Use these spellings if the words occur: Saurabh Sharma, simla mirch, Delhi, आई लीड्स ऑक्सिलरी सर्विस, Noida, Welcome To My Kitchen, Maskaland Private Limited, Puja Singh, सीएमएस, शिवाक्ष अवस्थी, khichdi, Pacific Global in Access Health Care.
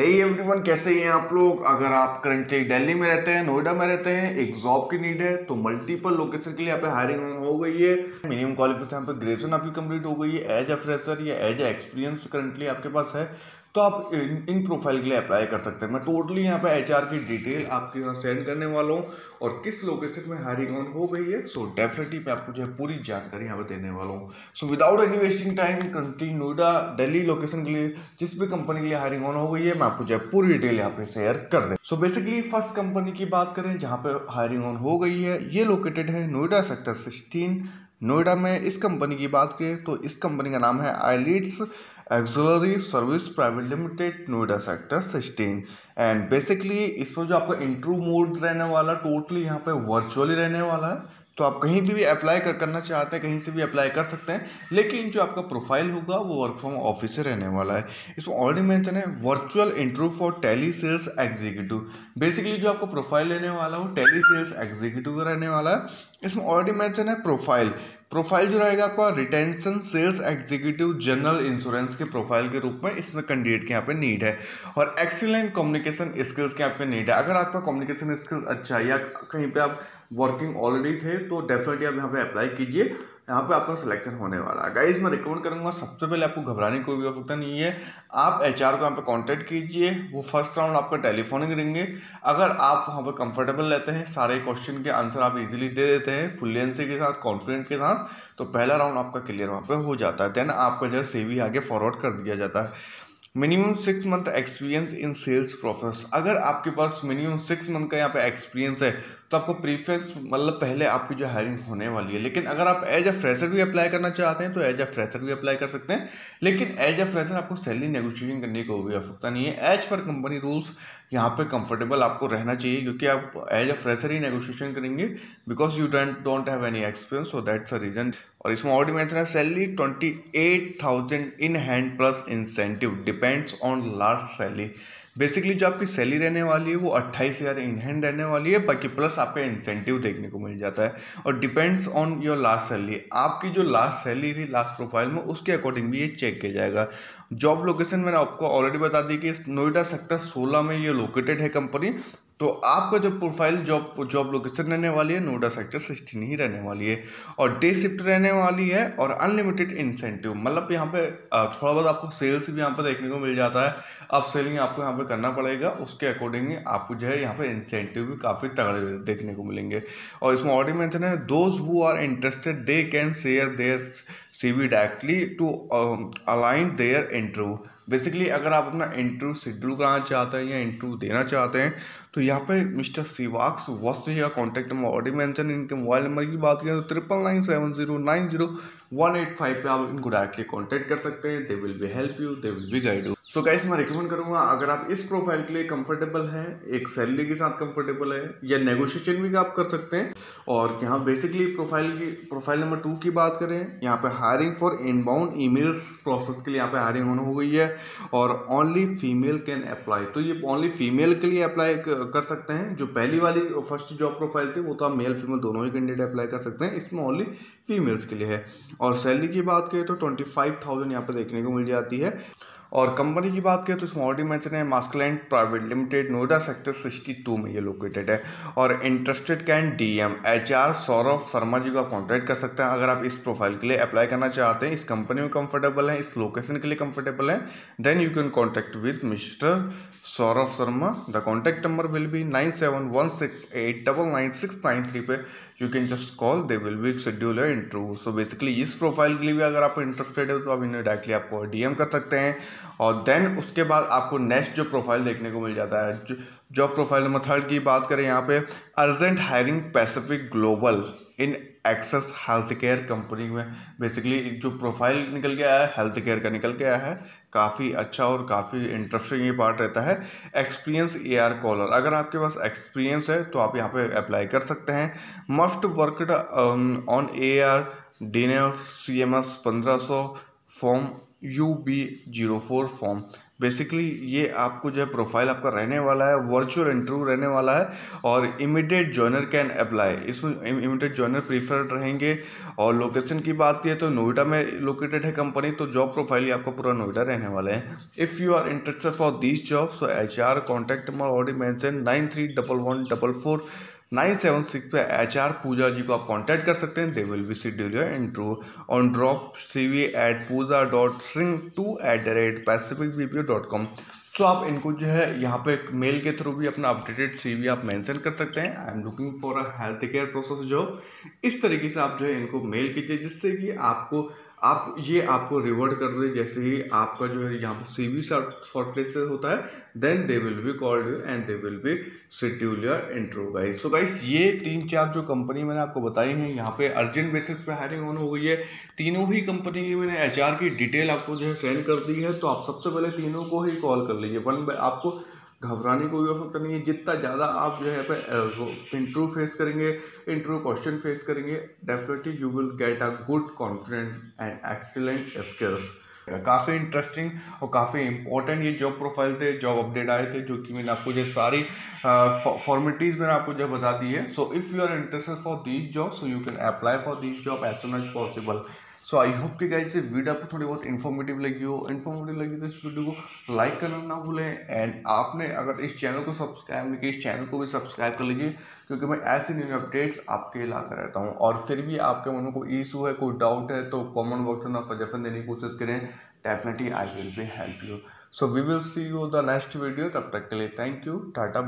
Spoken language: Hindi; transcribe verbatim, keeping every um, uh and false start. हे एवरीवन, कैसे हैं आप लोग। अगर आप करंटली दिल्ली में रहते हैं, नोएडा में रहते हैं, एक जॉब की नीड है तो मल्टीपल लोकेशन के लिए यहाँ पे हायरिंग हो गई है। मिनिमम क्वालिफिकेशन यहाँ पे ग्रेजुएशन आपकी कंप्लीट हो गई है। एज ए फ्रेशर या एज ए एक्सपीरियंस करंटली आपके पास है तो आप इन, इन प्रोफाइल के लिए अप्लाई कर सकते हैं। मैं टोटली यहाँ पे एचआर की डिटेल आपके यहाँ सेंड करने वाला हूँ और किस लोकेशन में हायरिंग ऑन हो गई है, सो डेफिनेटली मैं आपको जो है पूरी जानकारी यहाँ पे देने वाला हूँ। So without any wasting time, currently Noida Delhi location के लिए जिस भी कंपनी के लिए हायरिंग ऑन हो गई है, मैं आपको जो है पूरी डिटेल यहाँ पे शेयर कर दें। सो बेसिकली फर्स्ट कंपनी की बात करें जहाँ पे हायरिंग ऑन हो गई है, ये लोकेटेड है नोएडा सेक्टर सिक्सटीन नोएडा में। इस कंपनी की बात करें तो इस कंपनी का नाम है आई लीड्स ऑक्सिलरी सर्विस private limited, Noida sector sixteen. And basically इसमें जो आपका इंटरव्यू मोड रहने वाला टोटली यहाँ पे वर्चुअली रहने वाला है, तो आप कहीं भी, भी अप्लाई कर करना चाहते हैं कहीं से भी अप्लाई कर सकते हैं, लेकिन जो आपका प्रोफाइल होगा वो वर्क फ्रॉम ऑफिस से रहने वाला है। इसमें ऑलरेडी मेंशन है virtual interview for tele sales executive. Basically जो आपका प्रोफाइल लेने वाला हो टेली सेल्स एग्जीक्यूटिव रहने वाला है। इसमें ऑलरेडी मेंशन है प्रोफाइल प्रोफाइल जो रहेगा आपका retention sales executive general insurance के प्रोफाइल के रूप में इसमें कैंडिडेट के यहाँ पे नीड है। और एक्सीलेंट कम्युनिकेशन स्किल्स के यहाँ पे नीड है। अगर आपका कम्युनिकेशन स्किल अच्छा है या कहीं पे आप वर्किंग ऑलरेडी थे तो डेफिनेटली आप यहाँ पे अप्लाई कीजिए, यहाँ पे आपका सिलेक्शन होने वाला है। गाइस मैं रिकमेंड करूँगा सबसे पहले आपको घबराने की कोई भी आवश्यकता नहीं है। आप एचआर को यहाँ पे कांटेक्ट कीजिए, वो फर्स्ट राउंड आपका टेलीफोनिक रहेंगे। अगर आप वहाँ पे कंफर्टेबल रहते हैं, सारे क्वेश्चन के आंसर आप इजीली दे देते हैं फ्लुएंसी के साथ, कॉन्फिडेंट के साथ, तो पहला राउंड आपका क्लियर वहाँ पर हो जाता है। देन आपका जो सीवी आगे फॉरवर्ड कर दिया जाता है। Minimum six month experience in sales process. अगर आपके पास मिनिमम सिक्स मंथ का यहाँ पे एक्सपीरियंस है तो आपको प्रीफरेंस मतलब पहले आपकी जो हायरिंग होने वाली है। लेकिन अगर आप एज अ फ्रेशर भी अप्लाई करना चाहते हैं तो एज अ फ्रेशर भी अप्लाई कर सकते हैं, लेकिन एज अ फ्रेशर आपको सैलरी नेगोशिएशन करने की कोई भी आवश्यकता नहीं है। एज पर कंपनी रूल्स यहाँ पे कंफर्टेबल आपको रहना चाहिए, क्योंकि आप एज अ फ्रेशर ही नेगोशिएशन करेंगे because you don't have any experience, so that's a reason. और इसमें ऑलरेडी मेंशन है salary twenty eight thousand in hand plus incentive depends on large salary. Basically जो आपकी सैलरी रहने वाली है वो अट्ठाईस हज़ार इन हैंड रहने वाली है, बाकी प्लस आपका इंसेंटिव देखने को मिल जाता है। और depends on your last salary, आपकी जो लास्ट सैलरी थी लास्ट प्रोफाइल में उसके अकॉर्डिंग भी ये चेक किया जाएगा। जॉब लोकेशन मैंने आपको ऑलरेडी बता दी कि नोएडा सेक्टर सोलह में ये लोकेटेड है कंपनी, तो आपका जो प्रोफाइल जॉब जॉब लोकेशन रहने वाली है नोएडा सेक्टर सिक्सटीन ही रहने वाली है। और डे शिफ्ट रहने वाली है और अनलिमिटेड इंसेंटिव, मतलब यहाँ पे थोड़ा बहुत आपको सेल्स भी यहाँ पे देखने को मिल जाता है। अब सेलिंग आपको यहाँ पे करना पड़ेगा, उसके अकॉर्डिंग आपको जो है यहाँ पे इंसेंटिव भी काफ़ी तगड़े देखने को मिलेंगे। और इसमें ऑलरेडी मेंशन है those who are interested they can share their CV directly to align their interview. Basically अगर आप अपना इंटरव्यू शेड्यूल कराना चाहते हैं या इंटरव्यू देना चाहते हैं तो यहाँ पे मिस्टर शिवाक्ष अवस्थी का कॉन्टैक्ट नंबर ऑलरेडी मेंशन, इनके मोबाइल नंबर की बात करें तो triple nine seven zero nine zero one eight five पर आप इनको डायरेक्टली कॉन्टैक्ट कर सकते हैं। They will be help you, they will be guide you. So guys मैं रिकमेंड करूँगा अगर आप इस प्रोफाइल के लिए कंफर्टेबल हैं, एक सैलरी के साथ कंफर्टेबल है या नेगोशिएशन भी आप कर सकते हैं। और यहाँ बेसिकली प्रोफाइल की प्रोफाइल नंबर टू की बात करें, यहाँ पे hiring for inbound emails process के लिए यहाँ पे हायरिंग होना हो गई है। और ओनली फीमेल कैन अप्लाई, तो ये ओनली फीमेल के लिए अप्लाई कर सकते हैं। जो पहली वाली फर्स्ट जॉब प्रोफाइल थी वो तो आप मेल फीमेल दोनों ही कैंडिडेट अप्लाई कर सकते हैं, इसमें ओनली फीमेल्स के लिए है। और सैलरी की बात करें तो ट्वेंटी फाइव थाउजेंड यहाँ पर देखने को मिल जाती है। और कंपनी की बात करें तो इसमें ऑलरेडी मेंशन है maskland private limited, Noida sector sixty two में ये लोकेटेड है। और interested can DM HR Saurabh Sharma ji का कॉन्टैक्ट कर सकते हैं। अगर आप इस प्रोफाइल के लिए अप्लाई करना चाहते हैं, इस कंपनी में कंफर्टेबल हैं, इस लोकेशन के लिए कंफर्टेबल हैं, then you can contact with mister Saurabh Sharma. The contact number will be nine seven one six eight double nine six nine three पर you can just call, they will be schedule your interview. So basically इस प्रोफाइल के लिए भी अगर आप इंटरेस्टेड है तो आप इन्हें डायरेक्टली आपको डीएम कर सकते हैं। और देन उसके बाद आपको नेक्स्ट जो प्रोफाइल देखने को मिल जाता है, जॉब प्रोफाइल नंबर थर्ड की बात करें, यहाँ पे urgent hiring pacific global in access health care company में। बेसिकली जो प्रोफाइल निकल के आया है हेल्थ केयर का निकल के आया है, काफ़ी अच्छा और काफ़ी इंटरेस्टिंग ये पार्ट रहता है। एक्सपीरियंस एआर कॉलर, अगर आपके पास एक्सपीरियंस है तो आप यहाँ पे अप्लाई कर सकते हैं। Must worked on AR denial सीएमएस पंद्रह सौ form U B zero four form. Basically ये आपको जो है प्रोफाइल आपका रहने वाला है, वर्चुअल इंटरव्यू रहने वाला है और इमीडिएट जॉइनर कैन अप्लाई, इसमें इमीडिएट जॉइनर प्रीफर्ड रहेंगे। और लोकेशन की बात यह तो नोएडा में लोकेटेड है कंपनी, तो जॉब प्रोफाइल ही आपका पूरा नोएडा रहने वाले हैं। If you are interested for this job so H R contact number already mention nine three double one double four nine seven six पे एच आर पूजा जी को आप कांटेक्ट कर सकते हैं। They will be schedule your interview on drop C V at Pooja dot Singh two at the rate pacific B P O dot com. So आप इनको जो है यहाँ पे मेल के थ्रू भी अपना अपडेटेड सीवी आप मेंशन कर सकते हैं। I am looking for a health care process job, इस तरीके से आप जो है इनको मेल कीजिए, जिससे कि आपको आप ये आपको रिवर्ट कर दे जैसे ही आपका जो है यहाँ पर सी वी शॉर्टलिस्ट होता है। Then they will be called you and they will be schedule your interview guys. So guys ये तीन चार जो कंपनी मैंने आपको बताई हैं यहाँ पे अर्जेंट बेसिस पे हायरिंग ऑन हो गई है। तीनों ही कंपनी की मैंने एच आर की डिटेल आपको जो है सेंड कर दी है, तो आप सबसे पहले तीनों को ही कॉल कर लीजिए। वन बाय आपको घबराने को भी आवश्यकता नहीं है, जितना ज़्यादा आप जो है इंटरव्यू फेस करेंगे, इंटरव्यू क्वेश्चन फेस करेंगे, definitely you will get a good confident and excellent skills. काफ़ी इंटरेस्टिंग और काफ़ी इंपॉर्टेंट ये जॉब प्रोफाइल थे, जॉब अपडेट आए थे, जो कि मैंने आपको जो सारी फॉर्मेलिटीज़ मैंने आपको जो बता दी है। So if you are interested for this job so you can apply for this job as soon as possible. So I hope कि गाइस ये वीडियो आपको थोड़ी बहुत इन्फॉर्मेटिव लगी हो। इन्फॉर्मेटिव लगी तो इस वीडियो को लाइक करना ना भूलें, एंड आपने अगर इस चैनल को सब्सक्राइब नहीं किया इस चैनल को भी सब्सक्राइब कर लीजिए, क्योंकि मैं ऐसे न्यू अपडेट्स आपके लाकर रहता हूँ। और फिर भी आपके मन में कोई इशू है, कोई डाउट है तो कॉमेंट बॉक्स में सजेशन देने की कोशिश करें, definitely I will be help you. So we will see you the next video, तब तक के लिए थैंक यू, टाटा।